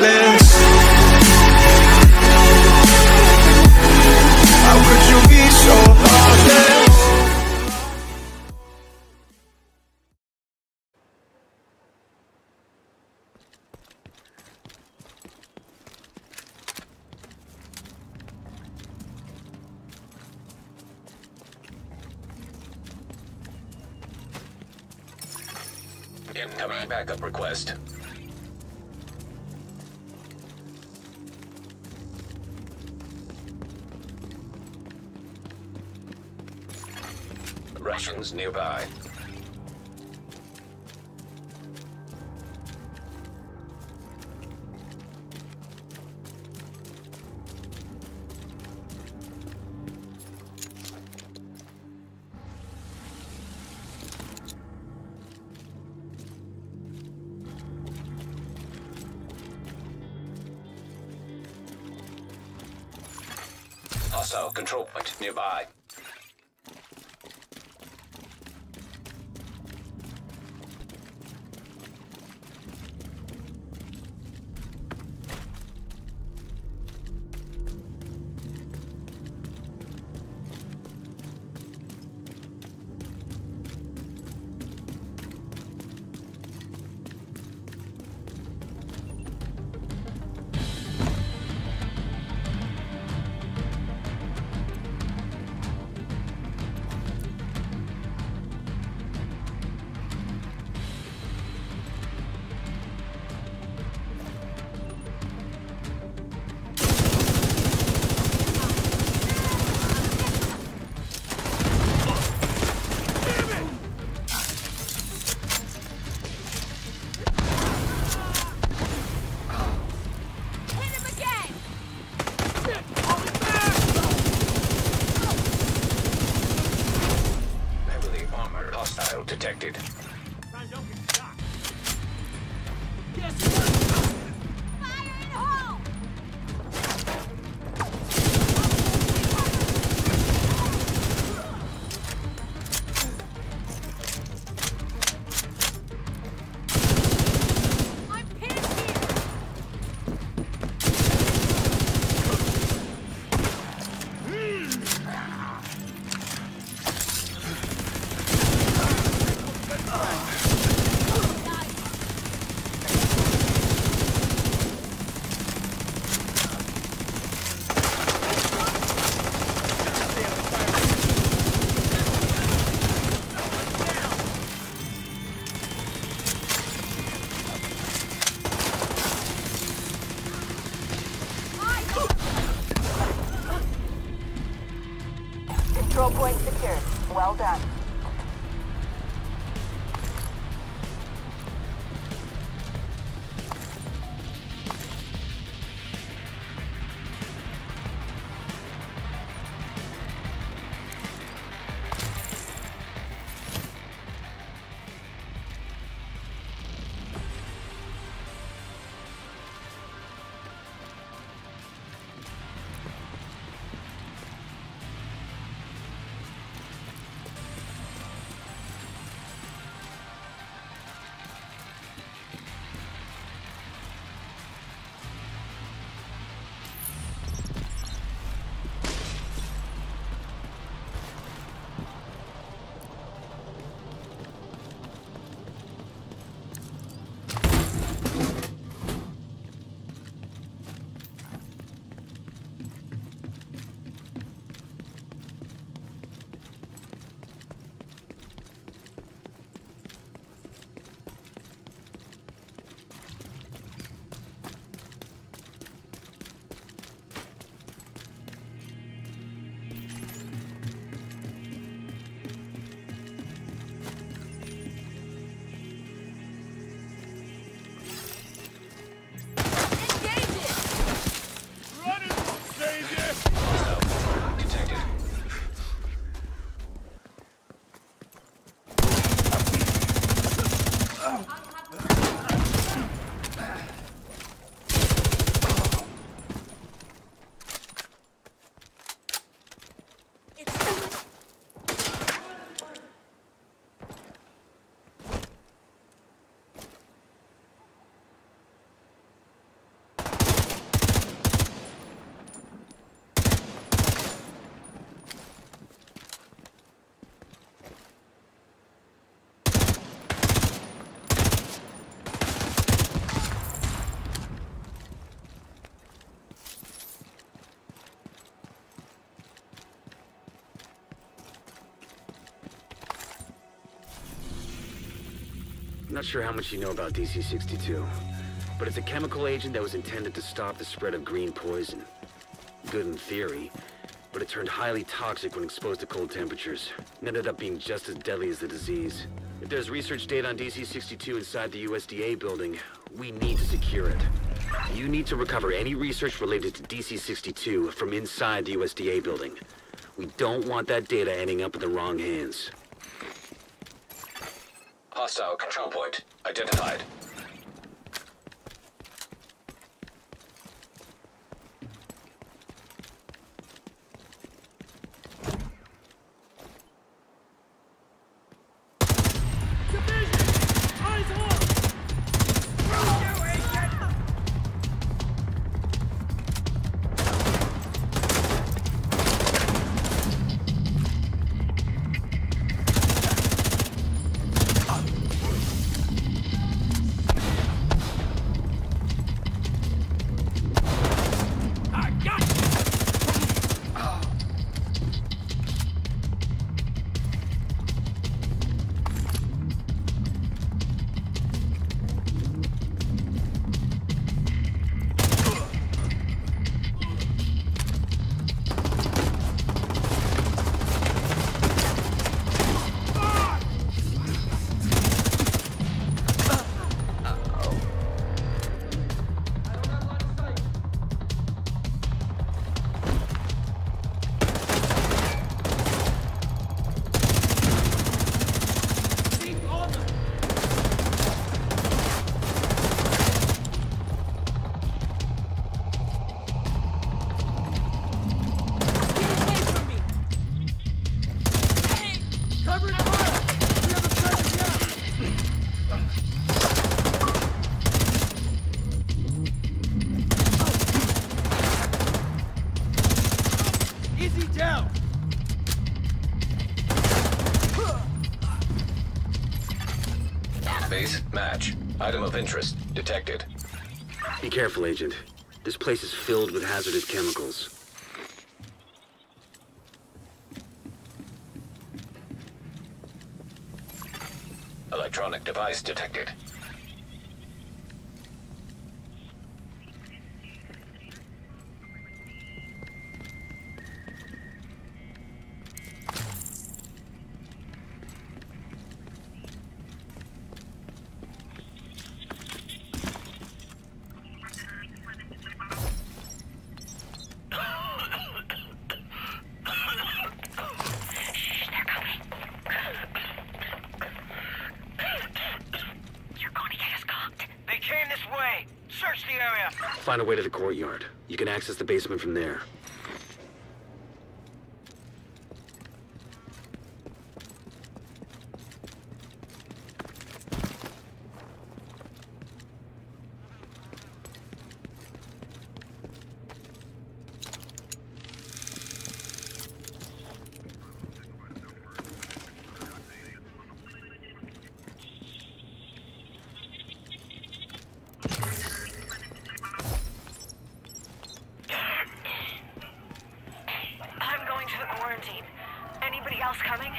heartless. How could you be so heartless? Incoming backup request. Russians nearby. Also, control point nearby. not sure how much you know about DC-62, but it's a chemical agent that was intended to stop the spread of green poison. Good in theory, but it turned highly toxic when exposed to cold temperatures, and ended up being just as deadly as the disease. If there's research data on DC-62 inside the USDA building, we need to secure it. You need to recover any research related to DC-62 from inside the USDA building. We don't want that data ending up in the wrong hands. Hostile control point identified. Base match. Item of interest detected. Be careful, Agent. This place is filled with hazardous chemicals. Electronic device detected. Find a way to the courtyard. You can access the basement from there. Coming?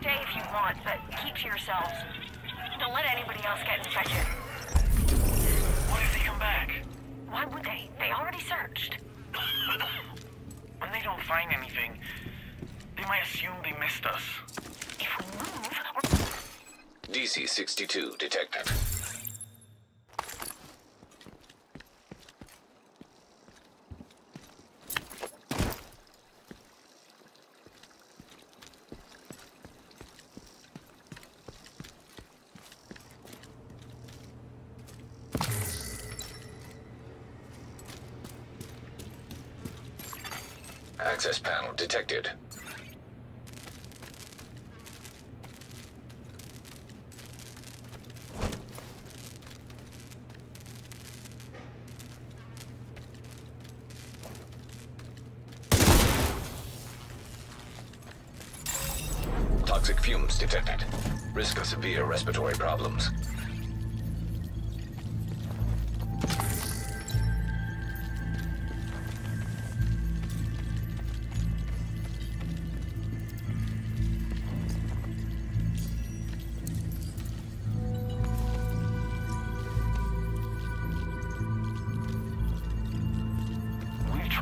Stay if you want, but keep to yourselves. Don't let anybody else get infected. What if they come back? Why would they? They already searched. When they don't find anything, they might assume they missed us. If we move, we're... DC-62 detected. Access panel detected. Toxic fumes detected. Risk of severe respiratory problems.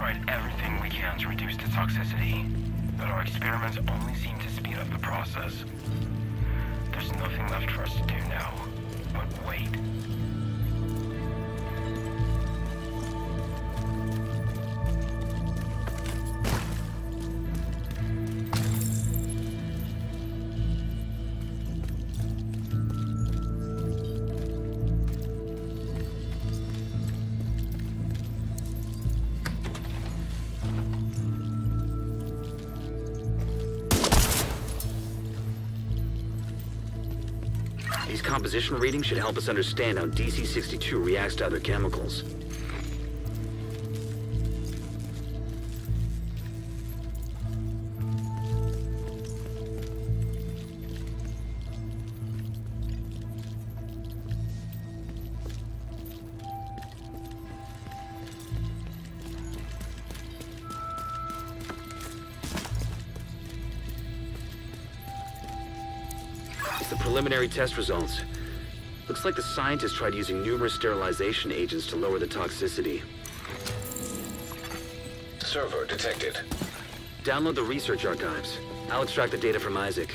tried everything we can to reduce the toxicity, but our experiments only seem to speed up the process. There's nothing left for us to do now, but wait. These composition readings should help us understand how DC-62 reacts to other chemicals. The preliminary test results. Looks like the scientists tried using numerous sterilization agents to lower the toxicity. Server detected. Download the research archives. I'll extract the data from Isaac.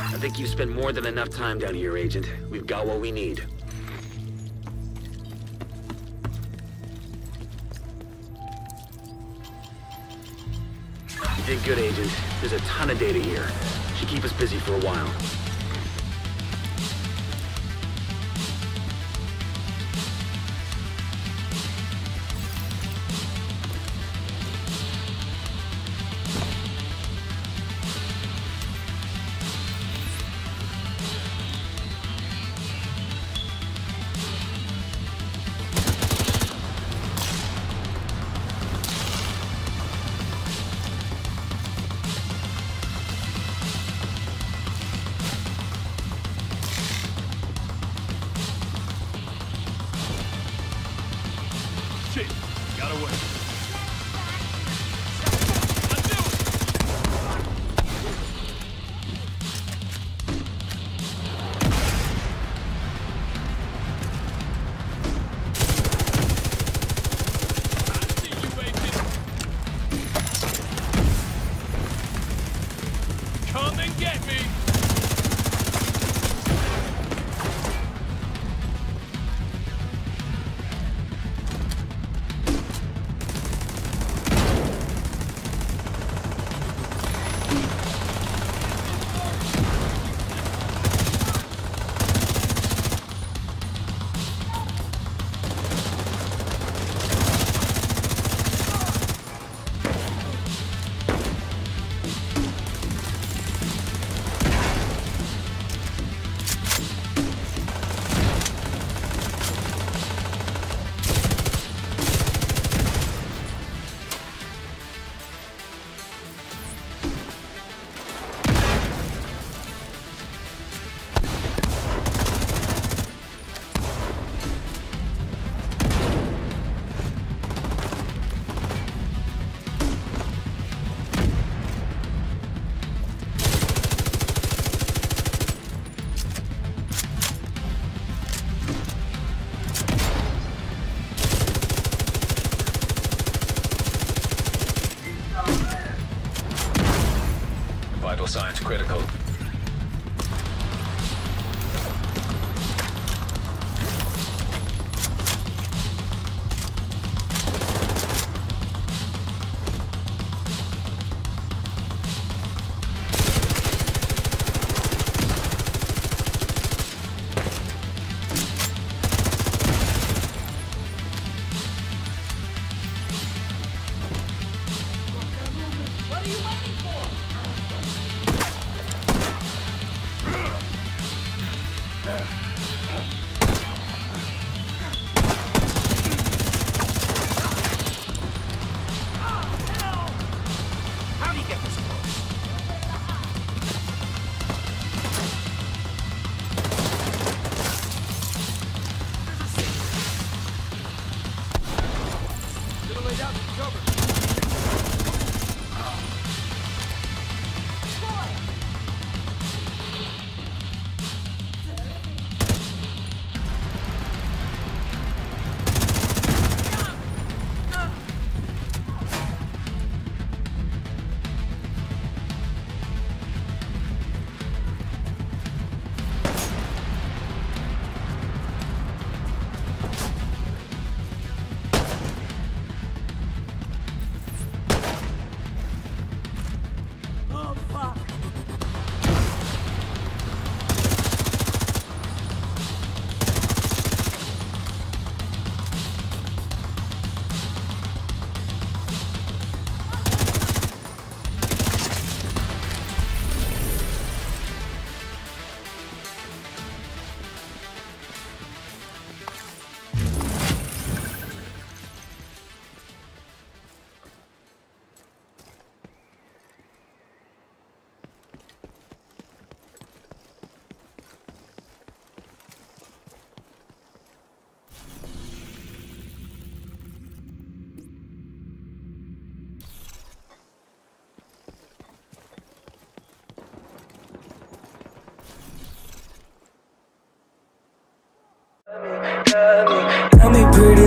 I think you've spent more than enough time down here, Agent. We've got what we need. You did good, Agent. There's a ton of data here. Should keep us busy for a while. Got away. Let's do it. I see you, baby. Come and get me. vital signs critical. Tell me pretty